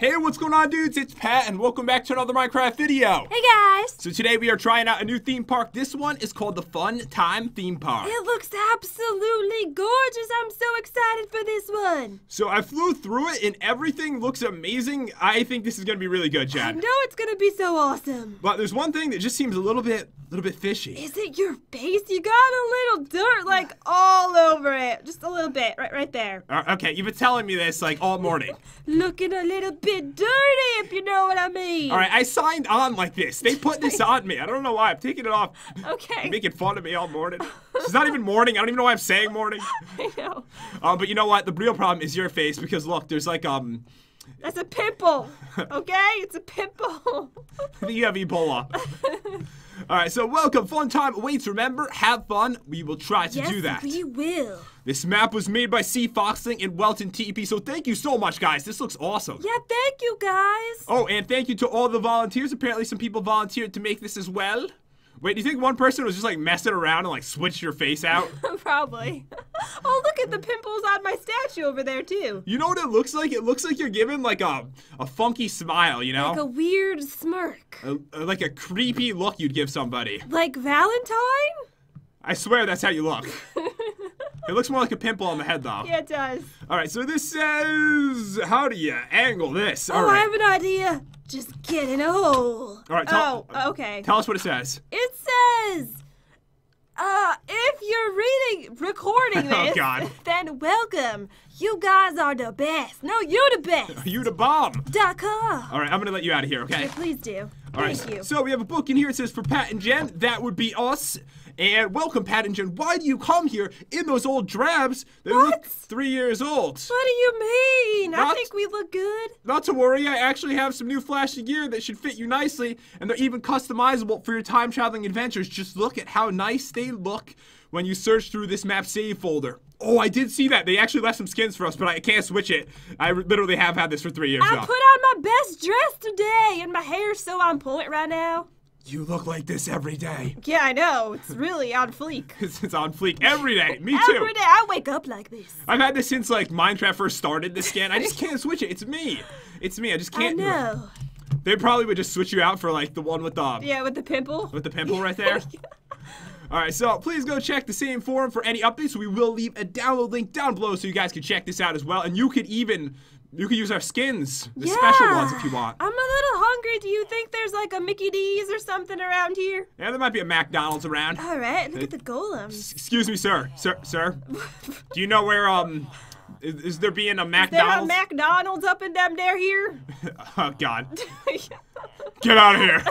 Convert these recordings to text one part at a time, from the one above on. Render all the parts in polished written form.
Hey, what's going on, dudes? It's Pat, and welcome back to another Minecraft video. Hey, guys. So today we are trying out a new theme park. This one is called the Fun Time Theme Park. It looks absolutely gorgeous. I'm so excited for this one. So I flew through it, and everything looks amazing. I think this is going to be really good, Jen. I know it's going to be so awesome. But there's one thing that just seems a little bit fishy. Is it your face? You got a little dirt, like, all over it. Just a little bit, right there. Okay, you've been telling me this, like, all morning. Looking a little bit dirty, if you know what I mean. All right, I signed on like this. They put this on me. I don't know why. I'm taking it off. Okay. You're making fun of me all morning. It's not even morning. I don't even know why I'm saying morning. I know. But you know what? The real problem is your face because, look, there's like, that's a pimple, okay? It's a pimple. I think you have Ebola. All right, so welcome. Fun time awaits. Remember, have fun. We will try to do that. Yes, we will. This map was made by C. Foxling and Welton T.E.P., so thank you so much, guys. This looks awesome. Yeah, thank you, guys. Oh, and thank you to all the volunteers. Apparently, some people volunteered to make this as well. Wait, do you think one person was just, like, messing around and, like, switched your face out? Probably. Oh, look at the pimples on my statue over there, too. You know what it looks like? It looks like you're giving, like, a funky smile, you know? Like a weird smirk. Like a creepy look you'd give somebody. Like Valentine? I swear that's how you look. It looks more like a pimple on the head, though. Yeah, it does. All right, so this says, how do you angle this? All right. I have an idea. Just get in a hole. All right, okay. Tell us what it says. It says, if you're recording this, oh, God. Then welcome. You guys are the best. No, you're the best. You the bomb. .com. All right, I'm going to let you out of here, okay? Yeah, please do. All right, thank you. So we have a book in here. It says, for Pat and Jen, that would be us. And welcome, Pat and Jen. Why do you come here in those old drabs that look 3 years old? What do you mean? I think we look good. Not to worry. I actually have some new flashy gear that should fit you nicely, and they're even customizable for your time-traveling adventures. Just look at how nice they look when you search through this map save folder. Oh, I did see that. They actually left some skins for us, but I can't switch it. I literally have had this for 3 years. I put on my best dress today, and my hair's so on point right now. You look like this every day. Yeah, I know. It's really on fleek. It's on fleek every day. Me too. Every day. I wake up like this. I've had this since, like, Minecraft first started this skin. I just can't switch it. It's me. It's me. I just can't. I know. They probably would just switch you out for, like, the one with the... Yeah, with the pimple. With the pimple right there. All right, so please go check the same forum for any updates. We will leave a download link down below so you guys can check this out as well. And you could even... You can use our skins, the special ones, if you want. I'm a little hungry. Do you think there's like a Mickey D's or something around here? Yeah, there might be a McDonald's around. All right, look at the golems. Excuse me, sir. Sir. Do you know where is there being a McDonald's? Is there a McDonald's up and down there here? Oh God. Get out of here.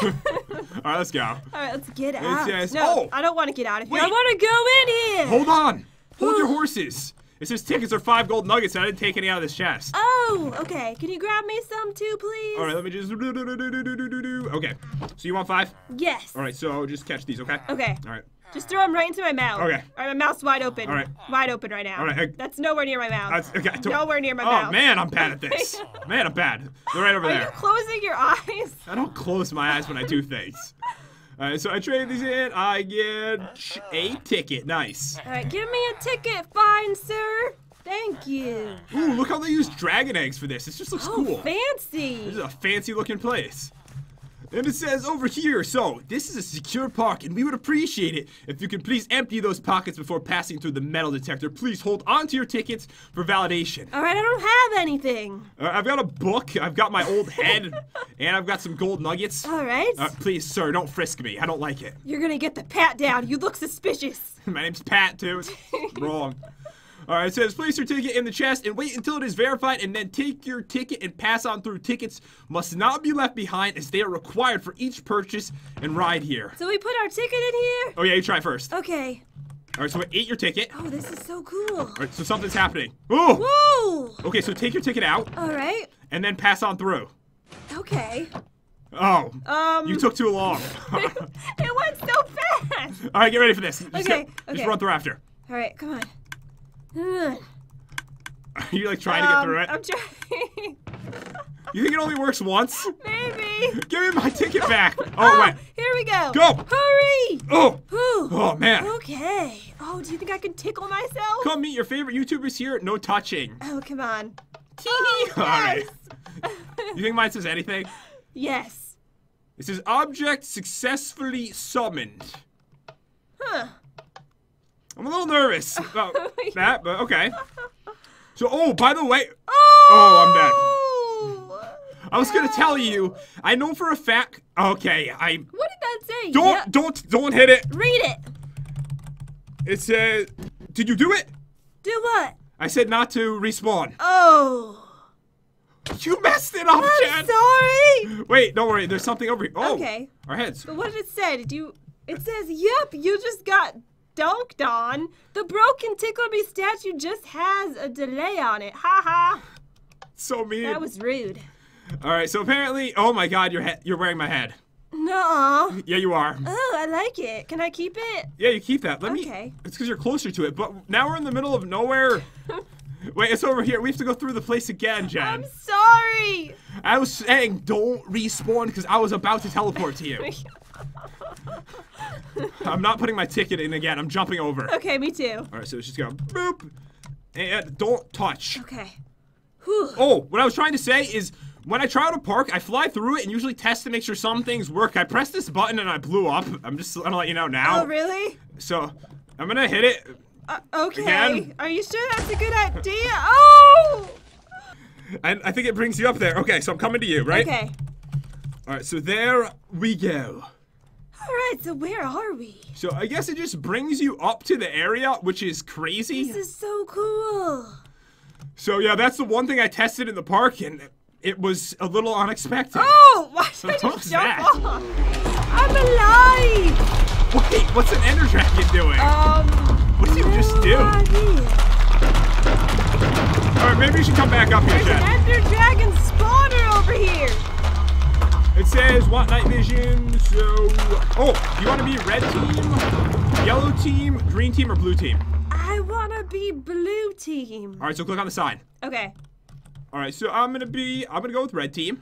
All right, let's go. All right, let's get out. Says, no, I don't want to get out of here. Wait. I want to go in here. Hold on. Hold your horses. It says tickets are 5 gold nuggets, and I didn't take any out of this chest. Oh, okay. Can you grab me some, too, please? All right, let me just... Okay. So you want 5? Yes. All right, so just catch these, okay? Okay. All right. Just throw them right into my mouth. Okay. All right, my mouth's wide open. All right. Wide open right now. All right. That's nowhere near my mouth. Okay. Nowhere near my mouth. Oh, man, I'm bad at this. Man, I'm bad. They're right over there. Are you closing your eyes? I don't close my eyes when I do things. All right, so I trade these in. I get a ticket. Nice. All right, give me a ticket, fine, sir. Thank you. Ooh, look how they use dragon eggs for this. This just looks cool. Fancy. This is a fancy-looking place. And it says over here, so this is a secure park, and we would appreciate it if you could please empty those pockets before passing through the metal detector. Please hold on to your tickets for validation. All right, I don't have anything. I've got a book. I've got my old head, and I've got some gold nuggets. All right. Please, sir, don't frisk me. I don't like it. You're going to get the pat down. You look suspicious. My name's Pat, too. It's wrong. All right, it says place your ticket in the chest and wait until it is verified, and then take your ticket and pass on through. Tickets must not be left behind as they are required for each purchase and ride here. So we put our ticket in here? Oh, yeah, you try first. Okay. All right, so I ate your ticket. Oh, this is so cool. All right, so something's happening. Ooh! Whoa! Okay, so take your ticket out. All right. And then pass on through. Okay. Oh, you took too long. It went so fast. All right, get ready for this. Okay, just run through after. All right, come on. Are you like trying to get through it? I'm trying. You think it only works once? Maybe. Give me my ticket back. Oh, wait. Here we go. Go. Hurry. Oh. Whew. Oh, man. Okay. Oh, do you think I can tickle myself? Come meet your favorite YouTubers here. No touching. Oh, come on. Oh, yes. All right. You think mine says anything? Yes. It says object successfully summoned. Huh. I'm a little nervous about that, but okay. So, oh, by the way, I'm dead. I was gonna tell you. I know for a fact. Okay, What did that say? Don't hit it. Read it. It says, "Did you do it?" Do what? I said not to respawn. Oh. You messed it up, Jen. Sorry. Wait, don't worry. There's something over here. Oh. Okay. Our heads. But what did it say? Did you? It says, "Yep, you just got." Dunked on. The broken Tickle Me statue just has a delay on it. Ha ha. So mean. That was rude. All right. So apparently, oh my God, you're wearing my head. No. Yeah, you are. Oh, I like it. Can I keep it? Yeah, you keep that. Okay. It's because you're closer to it. But now we're in the middle of nowhere. Wait, it's over here. We have to go through the place again, Jen. I'm sorry. I was saying don't respawn because I was about to teleport to you. I'm not putting my ticket in again. I'm jumping over. Okay, me too. All right, so it's just going boop, and don't touch. Okay. Whew. Oh, what I was trying to say is when I try to park, I fly through it and usually test to make sure some things work. I pressed this button and I blew up. I'm just gonna let you know now. Oh, really? So I'm gonna hit it. Okay. Again. Are you sure that's a good idea? Oh! I think it brings you up there. Okay, so I'm coming to you, right? Okay. All right, so there we go. All right, so where are we? So I guess it just brings you up to the area, which is crazy. This is so cool. So yeah, that's the one thing I tested in the park, and it was a little unexpected. Oh, why did I just jump off? I'm alive. Wait, what's an ender dragon doing? What did you just do? All right, maybe you should come back up here, Jen. There's an ender dragon spawner over here. It says, want night vision, so... Oh, you want to be red team, yellow team, green team, or blue team? I want to be blue team. All right, so click on the sign. Okay. All right, so I'm going to go with red team.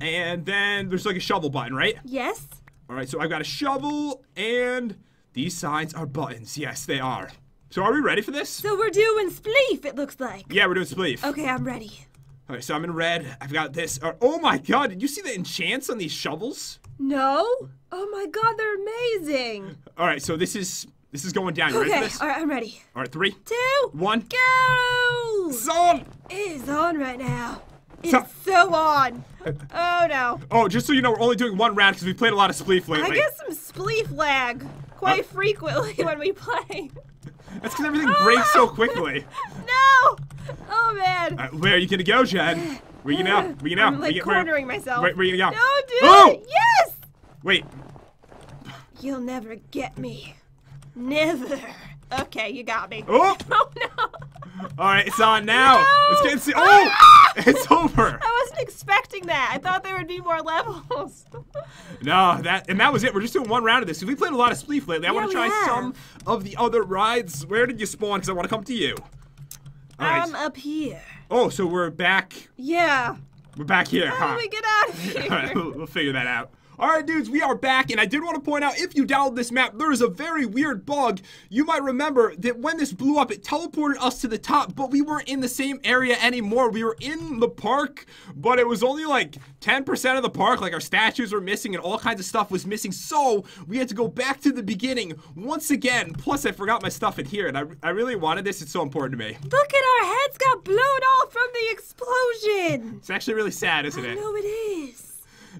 And then there's like a shovel button, right? Yes. All right, so I've got a shovel, and these signs are buttons. Yes, they are. So are we ready for this? So we're doing spleef, it looks like. Yeah, we're doing spleef. Okay, I'm ready. Alright, so I'm in red. I've got this. Oh my God, did you see the enchants on these shovels? No. Oh my God, they're amazing. Alright, so this is going down. You ready for this? Alright, I'm ready. Alright, 3, 2, 1. Go! It's on! It is on right now. It's so on. Oh no. Oh, just so you know, we're only doing one round because we played a lot of spleef lately. I get some spleef lag quite frequently when we play. That's because everything breaks so quickly. No! Oh man! Right, where are you gonna go, Jen? Where you now? Where you now? I'm like cornering myself. Where you gonna go? No, dude! Oh! Yes! Wait. You'll never get me. Never. Okay, you got me. Oh! Oh no! All right, it's on now. No! It's getting oh! It's over. I wasn't expecting that. I thought there would be more levels. No, that was it. We're just doing one round of this. We played a lot of spleef lately. I want to try some of the other rides. Where did you spawn? Because I want to come to you. Right. I'm up here. Oh, so we're back. Yeah. We're back here. How do we get out of here? All right, we'll figure that out. All right, dudes, we are back, and I did want to point out, if you download this map, there is a very weird bug. You might remember that when this blew up, it teleported us to the top, but we weren't in the same area anymore. We were in the park, but it was only like 10% of the park. Like, our statues were missing, and all kinds of stuff was missing, so we had to go back to the beginning once again. Plus, I forgot my stuff in here, and I really wanted this. It's so important to me. Look at our heads got blown off from the explosion. It's actually really sad, isn't it? I know it is.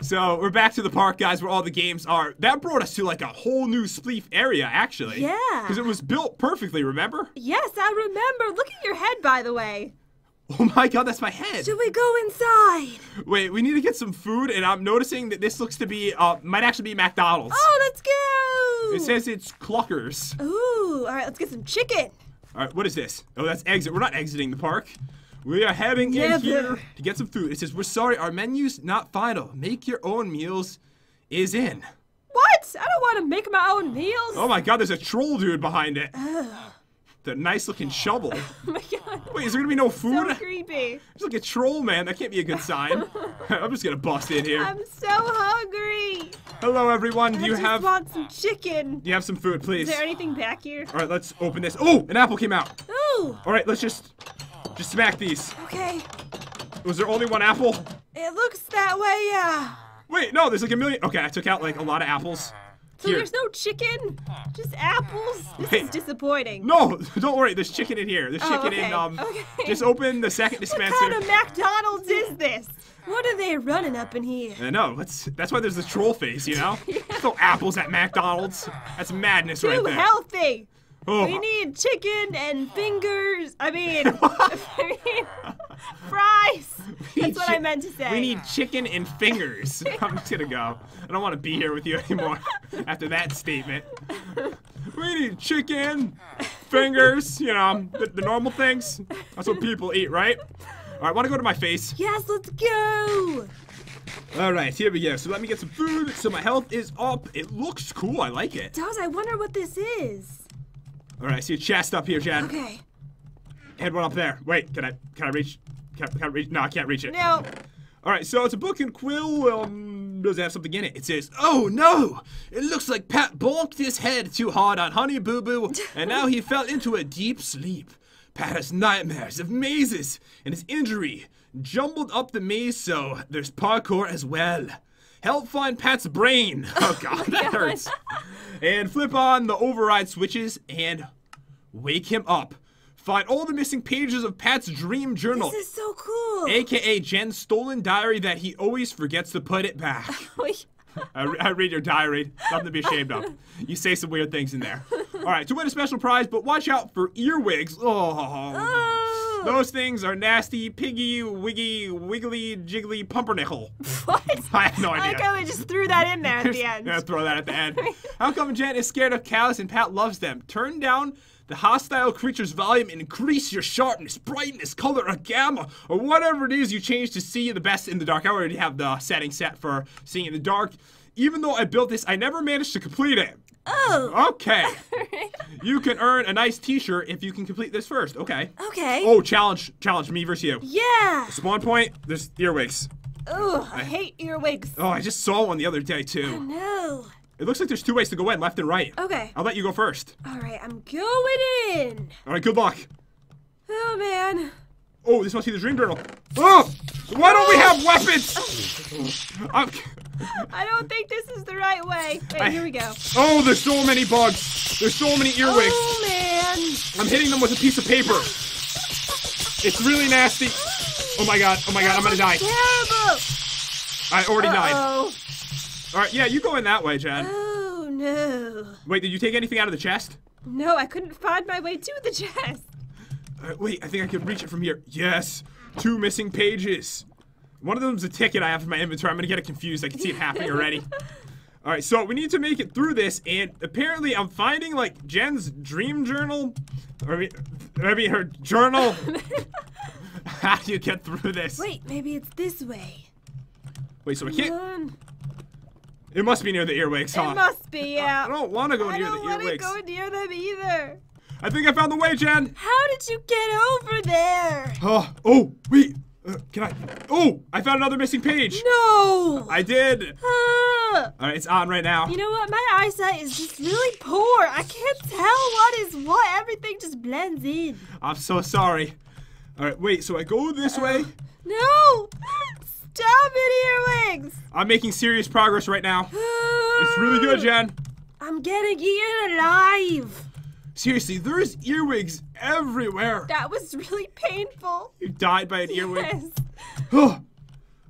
So, we're back to the park, guys, where all the games are. That brought us to, like, a whole new spleef area, actually. Yeah. Because it was built perfectly, remember? Yes, I remember. Look at your head, by the way. Oh, my God, that's my head. Should we go inside? Wait, we need to get some food, and I'm noticing that this looks to be, might actually be McDonald's. Oh, let's go. It says it's Cluckers. Ooh, all right, let's get some chicken. All right, what is this? Oh, that's exit. We're not exiting the park. We are heading in here to get some food. It says, we're sorry, our menu's not final. Make your own meals is in. What? I don't want to make my own meals. Oh my God, there's a troll dude behind it. The nice looking shovel. Oh my God. Wait, is there going to be no food? So creepy. It's like a troll, man. That can't be a good sign. I'm just going to bust in here. I'm so hungry. Hello, everyone. Do you have... I want some chicken. Do you have some food, please? Is there anything back here? All right, let's open this. Oh, an apple came out. Ooh. All right, let's just... Just smack these. Okay. Was there only one apple? It looks that way, yeah. Wait, no, there's like a million. Okay, I took out like a lot of apples. So here. There's no chicken, just apples. This is disappointing. No, don't worry. There's chicken in here. There's chicken in. Just open the second dispenser. What kind of McDonald's is this? What are they running up in here? I know. That's why there's the troll face, you know. Yeah. Throw apples at McDonald's. That's madness right there. Too healthy. Oh. We need chicken and fingers. I mean fries. That's what I meant to say. We need chicken and fingers. I'm just gonna go. I don't want to be here with you anymore after that statement. We need chicken, fingers, you know, the normal things. That's what people eat, right? All right, want to go to my face? Yes, let's go. All right, here we go. So let me get some food. So my health is up. It looks cool. I like it. It does. I wonder what this is. All right, I see a chest up here, Jen. Okay. Head one up there. Wait, can I reach? Can I reach? No, I can't reach it. No. All right, so it's a book and quill. Does it have something in it? It says, "Oh no! It looks like Pat bonked his head too hard on Honey Boo Boo, and now he fell into a deep sleep. Pat has nightmares of mazes, and his injury jumbled up the maze, so there's parkour as well. Help find Pat's brain." Oh God, that hurts. And flip on the override switches and wake him up. Find all the missing pages of Pat's dream journal. This is so cool. AKA Jen's stolen diary that he always forgets to put it back. I read your diary. Nothing to be ashamed of. You say some weird things in there. All right, to win a special prize, but watch out for earwigs. Oh. Those things are nasty. Piggy, wiggy, wiggly, jiggly, pumpernickel. What? I have no idea. I like how they just threw that in there at the end. Yeah, throw that at the end. How come Jen is scared of cows and Pat loves them? Turn down the hostile creature's volume and increase your sharpness, brightness, color, or gamma, or whatever it is you change to see the best in the dark. I already have the setting set for seeing in the dark. Even though I built this, I never managed to complete it. Oh. Okay. You can earn a nice t-shirt if you can complete this first. Okay. Okay. Oh, challenge me versus you. Yeah. The spawn point, there's earwigs. Oh, I hate earwigs. Oh, I just saw one the other day too. Oh no. It looks like there's two ways to go in, left and right. Okay. I'll let you go first. All right, I'm going in. All right, good luck. Oh man. Oh, this must be the dream journal. Oh, why don't we have weapons? I don't think this is the right way. Wait, here we go. Oh, there's so many bugs. There's so many earwigs. Oh, man. I'm hitting them with a piece of paper. It's really nasty. Oh, my God. Oh, my God. I'm going to die. Terrible. I already died. All right. Yeah, you go in that way, Jen. Oh, no. Wait, did you take anything out of the chest? No, I couldn't find my way to the chest. All right, wait, I think I can reach it from here. Yes. Two missing pages. One of them's a ticket I have in my inventory. I'm gonna get it confused. I can see it happening already. All right, so we need to make it through this, and apparently I'm finding like Jen's dream journal, or maybe her journal. How do you get through this? Wait, maybe it's this way. Wait, so I can't. It must be near the earwigs, huh? It must be, yeah. I don't want to go near the earwigs. I don't want to go near them either. I think I found the way, Jen. How did you get over there? Oh, wait. Can I? Oh, I found another missing page. No. I did. All right, it's on right now. You know what? My eyesight is just really poor. I can't tell what is what. Everything just blends in. I'm so sorry. All right, wait. So I go this way. No. Stop it, earwigs. I'm making serious progress right now. It's really good, Jen. I'm getting eaten alive. Seriously, there's earwigs everywhere. That was really painful. You died by an earwig? Yes. Oh.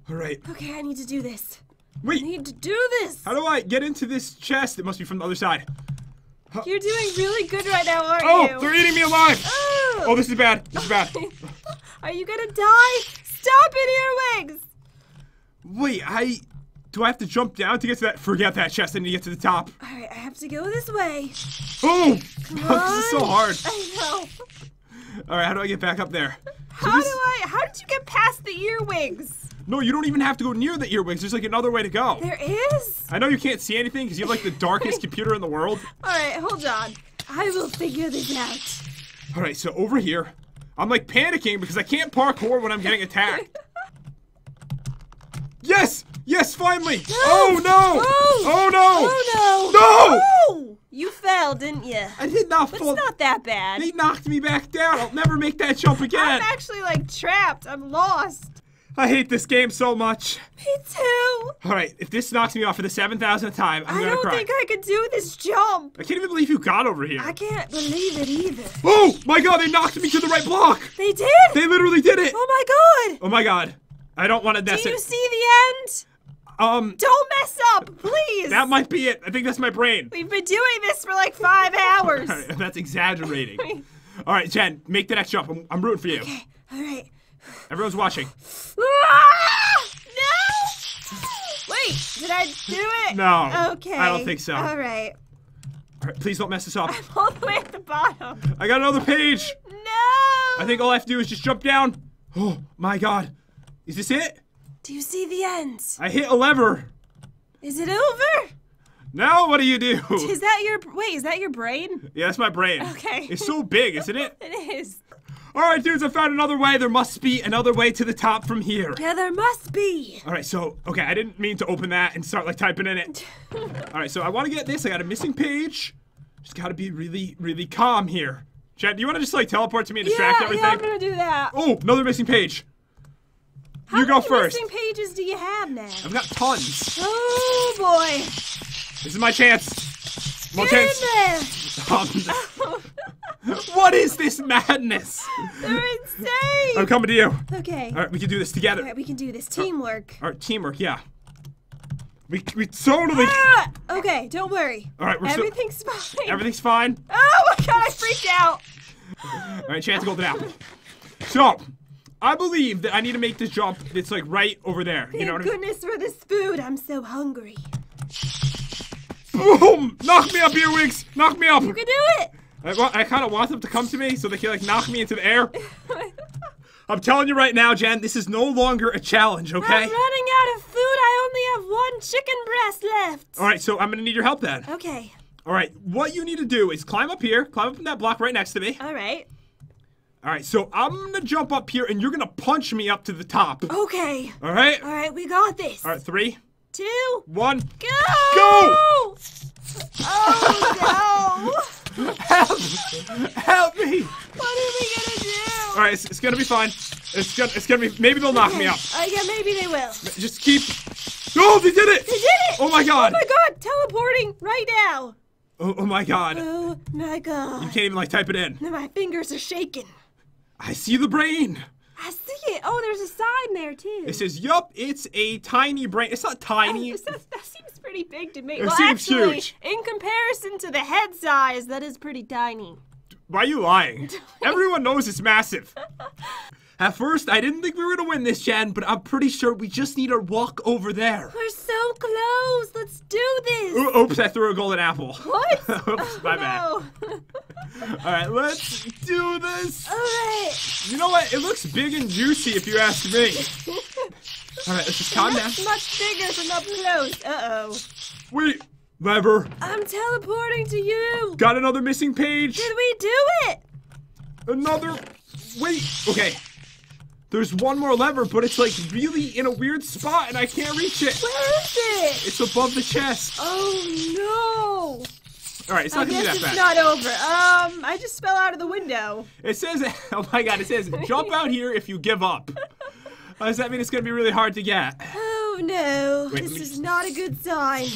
All right. Okay, I need to do this. Wait. I need to do this. How do I get into this chest? It must be from the other side. Huh. You're doing really good right now, aren't you? Oh, they're eating me alive. Oh, this is bad. This is bad. Are you going to die? Stop it, earwigs. Wait, do I have to jump down to get to that? Forget that chest. I need to get to the top. All right, I have to go this way. Oh, this is so hard. I know. All right, how do I get back up there? How did you get past the earwigs? No, you don't even have to go near the earwigs. There's like another way to go. There is? I know you can't see anything because you have like the darkest computer in the world. All right, hold on. I will figure this out. All right, so over here, I'm like panicking because I can't parkour when I'm getting attacked. Yes! Yes, finally! No. Oh, no! Oh, no! Oh, no! No! Oh, you fell, didn't you? I did not fall. It's not that bad. They knocked me back down. I'll never make that jump again. I'm actually, like, trapped. I'm lost. I hate this game so much. Me too. All right, if this knocks me off for the 7,000th time, I'm gonna cry. I don't think I could do this jump. I can't even believe you got over here. I can't believe it either. Oh, my God, they knocked me to the right block. They did? They literally did it. Oh, my God. Oh, my God. I don't want to mess it. Do you see the end? Don't mess up, please. That might be it. I think that's my brain. We've been doing this for like 5 hours. All right, that's exaggerating. All right, Jen, make the next jump. I'm rooting for you. Okay, all right. Everyone's watching. Ah! No! Wait, did I do it? No. Okay. I don't think so. All right. All right, please don't mess this up. I'm all the way at the bottom. I got another page. No! I think all I have to do is just jump down. Oh, my God. Is this it? Do you see the end? I hit a lever. Is it over? Now what do you do? Is that your... Wait, is that your brain? Yeah, that's my brain. Okay. It's so big, isn't it? It is. All right, dudes, I found another way. There must be another way to the top from here. Yeah, there must be. All right, so, okay, I didn't mean to open that and start, like, typing in it. All right, so I want to get this. I got a missing page. Just got to be really, really calm here. Chad, do you want to just, like, teleport to me and distract everything? Yeah, I'm going to do that. Oh, another missing page. How you go first. How many missing pages do you have now? I've got tons. Oh, boy. This is my chance. More chance. What is this madness? They're insane. I'm coming to you. Okay. All right, we can do this together. All right, we can do this. Teamwork. All right, teamwork, yeah. We totally... Ah! Okay, don't worry. All right, we're Everything's fine. Everything's fine. Oh, my God, I freaked out. All right, chance to golden apple. So... I believe that I need to make this jump that's like right over there. Thank you know what I mean? Goodness for this food. I'm so hungry. Boom! Knock me up, earwigs! Knock me up! You can do it! I kind of want them to come to me so they can like knock me into the air. I'm telling you right now, Jen, this is no longer a challenge, okay? I'm running out of food. I only have one chicken breast left. All right, so I'm going to need your help then. Okay. All right, what you need to do is climb up here. Climb up in that block right next to me. All right. All right, so I'm going to jump up here, and you're going to punch me up to the top. Okay. All right? All right, we got this. All right, 3, 2, 1. Go! Go! Oh, no. Help! Help me! What are we going to do? All right, it's going to be fine. It's going to be, maybe they'll knock me up. Yeah, maybe they will. Just keep, oh, they did it! They did it! Oh, my God. Oh, my God, teleporting right now. Oh, my God. Oh, my God. You can't even, like, type it in. No, my fingers are shaking. I see the brain. I see it. Oh, there's a sign there, too. It says, yup, it's a tiny brain. It's not tiny. That seems pretty big to me. It seems actually, huge. In comparison to the head size, that is pretty tiny. Why are you lying? Everyone knows it's massive. At first, I didn't think we were going to win this, Jen, but I'm pretty sure we just need to walk over there. We're so close. Let's do this. Oops, I threw a golden apple. What? Oops, oh, my bad. All right, let's do this. All right. You know what? It looks big and juicy if you ask me. All right, let's just calm down. It's much bigger from up close. Uh-oh. Wait, lever. I'm teleporting to you. Got another missing page. Did we do it? Another. Wait. Okay. There's one more lever, but it's like really in a weird spot and I can't reach it. Where is it? It's above the chest. Oh no. All right, it's not gonna be that bad. Not over. I just fell out of the window. It says, oh my God, it says, jump out here if you give up. Does that mean it's gonna be really hard to get? Oh no, wait, this is not a good sign.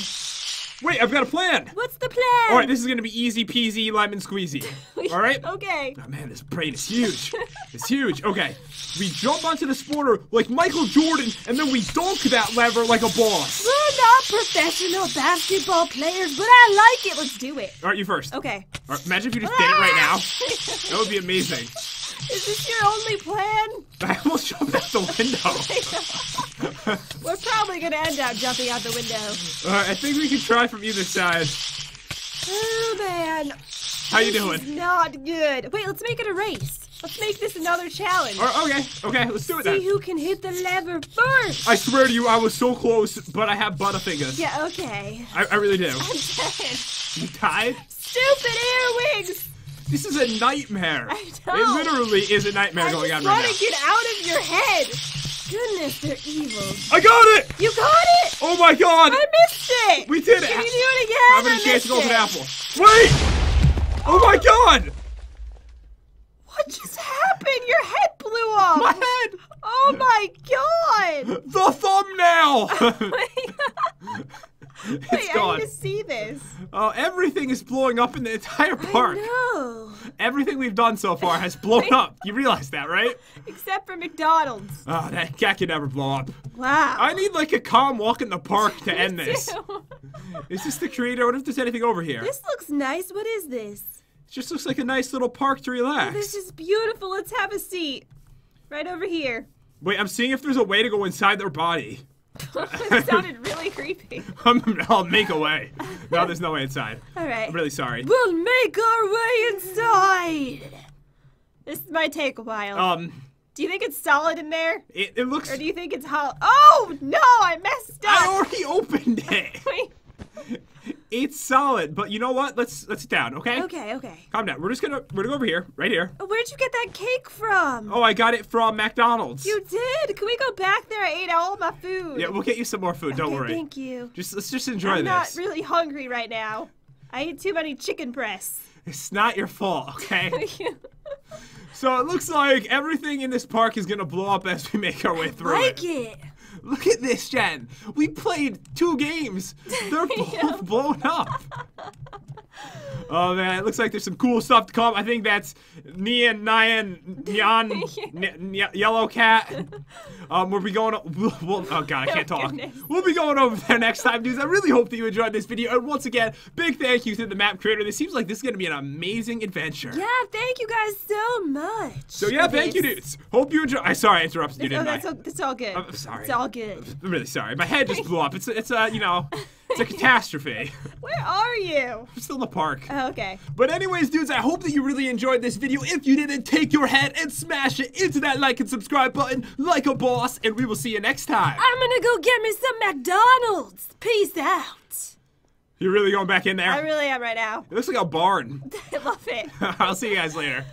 Wait, I've got a plan. What's the plan? All right, this is going to be easy peasy, lemon squeezy. All right? Okay. Oh, man, this brain is huge. It's huge. Okay. We jump onto the sporter like Michael Jordan, and then we dunk that lever like a boss. We're not professional basketball players, but I like it. Let's do it. All right, you first. Okay. All right, imagine if you just did it right now. That would be amazing. Is this your only plan? I almost jumped out the window. We're probably going to end up jumping out the window. All right, I think we can try from either side. Oh, man. How you doing? Not good. Wait, let's make it a race. Let's make this another challenge. All right, okay, let's do it then. See who can hit the lever first. I swear to you, I was so close, but I have butterfingers. Yeah, okay. I really do. I'm dead. You tied? Stupid earwigs. This is a nightmare. I know. It literally is a nightmare going on right now. I just want to get out of your head. Goodness, they're evil. I got it! You got it! Oh my God! I missed it! We did it! Can you do it again? I'm gonna chance to go for an apple. Wait! Oh my God! What just happened? Your head blew off! My head! Oh Oh my god! The thumbnail! It's Wait, gone. I need to see this. Oh, everything is blowing up in the entire park. I know. Everything we've done so far has blown up. You realize that, right? Except for McDonald's. Oh, that could never blow up. Wow. I need like a calm walk in the park to end this. Is this the creator? I wonder if there's anything over here. This looks nice. What is this? It just looks like a nice little park to relax. Oh, this is beautiful. Let's have a seat. Right over here. Wait, I'm seeing if there's a way to go inside their body. It sounded really creepy. I'll make a way. No, there's no way inside. All right. I'm really sorry. We'll make our way inside. This might take a while. Do you think it's solid in there? It looks. Or do you think it's hollow? Oh no! I messed up. I already opened it. Wait. It's solid, but you know what? Let's sit down, okay? Okay, okay. Calm down. We're gonna go over here, right here. Where'd you get that cake from? Oh, I got it from McDonald's. You did? Can we go back there? I ate all my food. Yeah, we'll get you some more food. Okay, don't worry. Thank you. Let's just enjoy this. I'm not really hungry right now. I ate too many chicken breasts. It's not your fault, okay? So it looks like everything in this park is gonna blow up as we make our way through. I like it. Look at this, Jen. We played 2 games. They're both blown up. Oh, man. It looks like there's some cool stuff to come. I think that's Yellow Cat. We'll be going... oh, God, I can't talk. Goodness. We'll be going over there next time, dudes. I really hope that you enjoyed this video. And once again, big thank you to the map creator. This seems like this is going to be an amazing adventure. Yeah, thank you guys so much. So, yeah, thank you, dudes. Hope you enjoy... Sorry, I interrupted you, didn't I? That's all good. I'm sorry. It's all good. I'm really sorry. My head just blew up. It's you know... It's a catastrophe. Where are you? I'm still in the park. Oh, okay. But anyways, dudes, I hope that you really enjoyed this video. If you didn't, take your head and smash it into that like and subscribe button like a boss, and we will see you next time. I'm gonna go get me some McDonald's. Peace out. You're really going back in there? I really am right now. It looks like a barn. I love it. I'll see you guys later.